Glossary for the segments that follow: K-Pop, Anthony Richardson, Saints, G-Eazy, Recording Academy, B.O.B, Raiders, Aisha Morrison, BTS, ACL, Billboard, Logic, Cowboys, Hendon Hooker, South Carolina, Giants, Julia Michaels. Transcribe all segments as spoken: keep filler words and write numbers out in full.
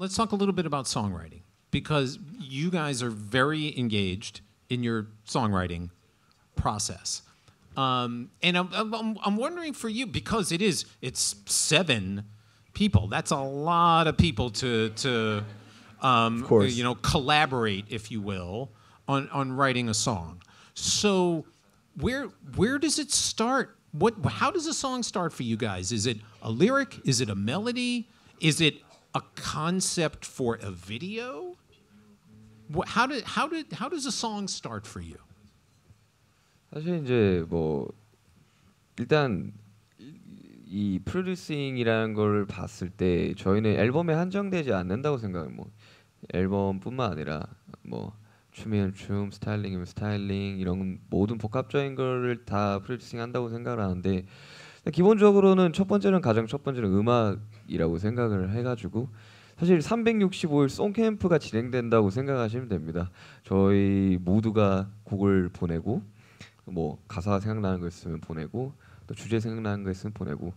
let's talk a little bit about songwriting, because you guys are very engaged in your songwriting process. Um, and I'm, I'm, I'm wondering for you, because it is, it's seven people. That's a lot of people to, to um, you know, collaborate, if you will, on, on writing a song. So where, where does it start? What, how does a song start for you guys? Is it a lyric? Is it a melody? Is it a concept for a video? How did, how did, how does a song start for you? 사실 이제 뭐 일단 이 프로듀싱이라는 걸 봤을 때 저희는 앨범에 한정되지 않는다고 생각해요. 뭐 앨범뿐만 아니라 뭐 춤이면 춤, 스타일링이면 스타일링 이런 모든 복합적인 걸 다 프로듀싱한다고 생각을 하는데 기본적으로는 첫 번째는 가장 첫 번째는 음악이라고 생각을 해가지고 사실 삼백육십오일 송캠프가 진행된다고 생각하시면 됩니다. 저희 모두가 곡을 보내고 뭐 가사 생각나는 거 있으면 보내고 또 주제 생각나는 거 있으면 보내고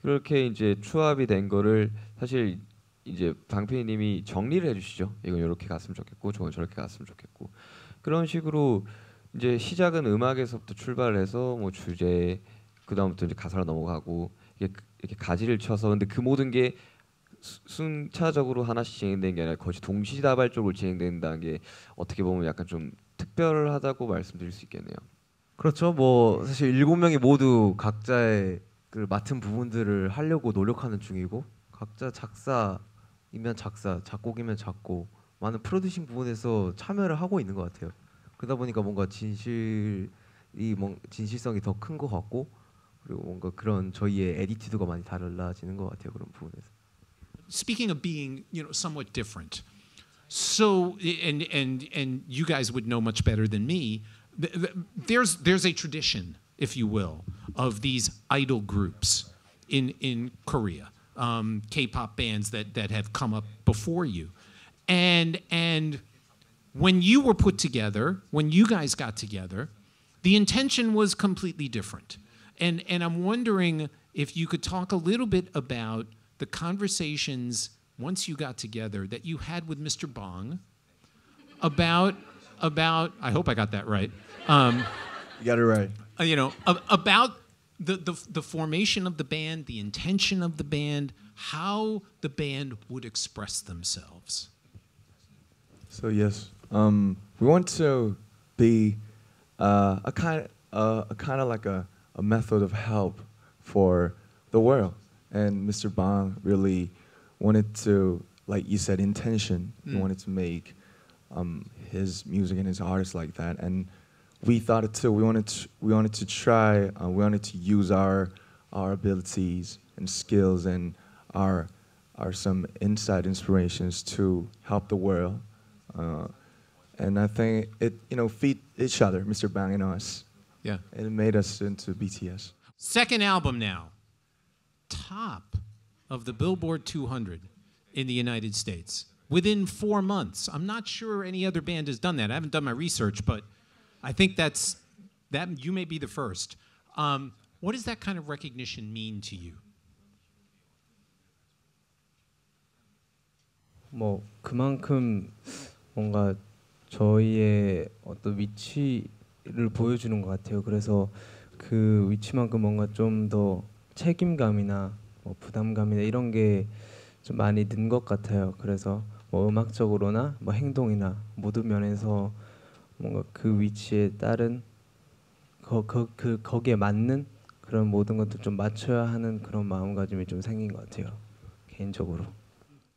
그렇게 이제 추합이 된 거를 사실 이제 방피님이 정리를 해주시죠. 이건 이렇게 갔으면 좋겠고 저건 저렇게 갔으면 좋겠고 그런 식으로 이제 시작은 음악에서부터 출발해서 뭐 주제 그 다음부터 이제 가사로 넘어가고 이게 이렇게 가지를 쳐서 근데 그 모든 게 순차적으로 하나씩 진행되는 게 아니라 거의 동시다발적으로 진행된다는 게 어떻게 보면 약간 좀 특별하다고 말씀드릴 수 있겠네요. 그렇죠. 뭐 사실 일곱 명이 모두 각자의 그 맡은 부분들을 하려고 노력하는 중이고 각자 작사이면 작사, 작곡이면 작곡 많은 프로듀싱 부분에서 참여를 하고 있는 것 같아요. 그러다 보니까 뭔가 진실이 뭔 진실성이 더 큰 것 같고 그리고 뭔가 그런 저희의 애티튜드가 많이 달라지는 것 같아요. 그런 부분에서. Speaking of being, you know, somewhat different, so and and and you guys would know much better than me. There's, there's a tradition, if you will, of these idol groups in, in Korea, um, K-pop bands that, that have come up before you. And, and when you were put together, when you guys got together, the intention was completely different. And, and I'm wondering if you could talk a little bit about the conversations once you got together that you had with Mister Bang about... about, I hope I got that right. Um, you got it right. Uh, you know, uh, about the, the, the formation of the band, the intention of the band, how the band would express themselves. So yes, um, we want to be uh, a kind, uh, a kind of like a, a method of help for the world. And Mister Bang really wanted to, like you said, intention. Mm. He wanted to make Um, his music and his artists like that, and we thought it too. We wanted to, we wanted to try. Uh, we wanted to use our our abilities and skills and our our some inside inspirations to help the world. Uh, and I think it you know feed each other, Mister Bang and us. Yeah, and it made us into B T S. Second album now, top of the Billboard two hundred in the United States. Within four months, I'm not sure any other band has done that. I haven't done my research, but I think that's that. You may be the first. Um, what does that kind of recognition mean to you? 뭐 그만큼 뭔가 저희의 어떤 위치를 보여주는 것 같아요. 그래서 그 위치만큼 뭔가 좀 더 책임감이나 뭐 부담감이나 이런 게 좀 많이 는 것 같아요. 그래서 뭐 음악적으로나 뭐 행동이나 모든 면에서 뭔가 그 위치에 따른 거, 거, 그 거기에 맞는 그런 모든 것들 좀 맞춰야 하는 그런 마음가짐이 좀 생긴 것 같아요. 개인적으로.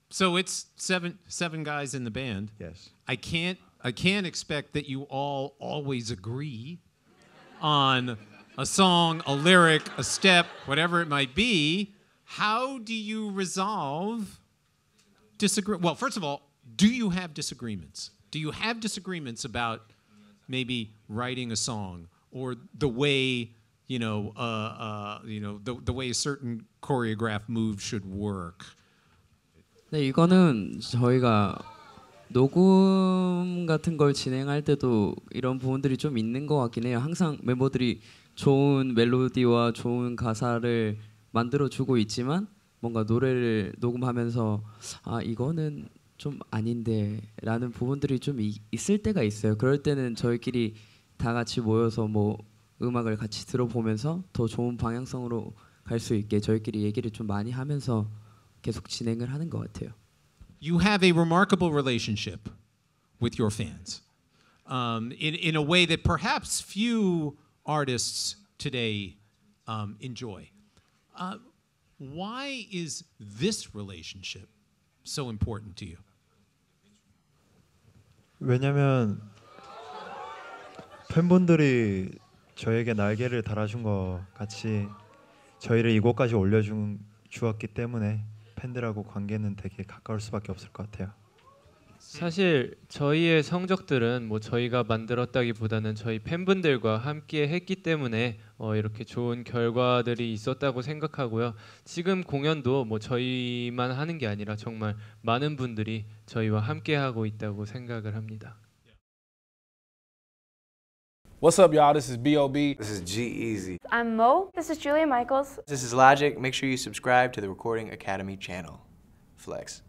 So it's seven seven guys in the band. Yes. I can't I can't expect that you all always agree on a song, a lyric, a step, whatever it might be. How do you resolve disagree? Well, first of all, do you have disagreements? Do you have disagreements about maybe writing a song or the way you know, uh, uh, you know, the, the way a certain choreographed move should work? 네, 이거는 저희가 녹음 같은 걸 진행할 때도 이런 부분들이 좀 있는 것 같긴 해요. 항상 멤버들이 좋은 멜로디와 좋은 가사를 만들어 주고 있지만 뭔가 노래를 녹음하면서 아 이거는 좀 아닌데 라는 부분들이 좀 이, 있을 때가 있어요. 그럴 때는 저희끼리 다 같이 모여서 뭐 음악을 같이 들어보면서 더 좋은 방향성으로 갈 수 있게 저희끼리 얘기를 좀 많이 하면서 계속 진행을 하는 것 같아요. You have a remarkable relationship with your fans, um, in, in a way that perhaps few artists today um, enjoy. Uh, why is this relationship so important to you? 왜냐면 팬분들이 저에게 날개를 달아준 것 같이 저희를 이곳까지 올려준 주었기 때문에 팬들하고 관계는 되게 가까울 수밖에 없을 것 같아요. 사실 저희의 성적들은 뭐 저희가 만들었다기보다는 저희 팬분들과 함께 했기 때문에 어 이렇게 좋은 결과들이 있었다고 생각하고요. 지금 공연도 뭐 저희만 하는 게 아니라 정말 많은 분들이 저희와 함께 하고 있다고 생각을 합니다. What's up, y'all? This is B O B This is G-Eazy. I'm Mo. This is Julia Michaels. This is Logic. Make sure you subscribe to the Recording Academy channel. Flex.